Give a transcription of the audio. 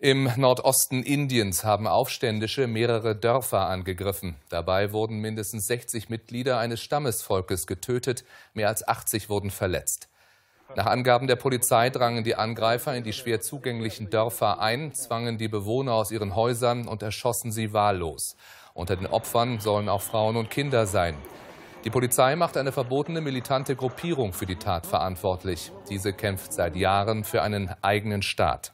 Im Nordosten Indiens haben Aufständische mehrere Dörfer angegriffen. Dabei wurden mindestens 60 Mitglieder eines Stammesvolkes getötet, mehr als 80 wurden verletzt. Nach Angaben der Polizei drangen die Angreifer in die schwer zugänglichen Dörfer ein, zwangen die Bewohner aus ihren Häusern und erschossen sie wahllos. Unter den Opfern sollen auch Frauen und Kinder sein. Die Polizei macht eine verbotene militante Gruppierung für die Tat verantwortlich. Diese kämpft seit Jahren für einen eigenen Staat.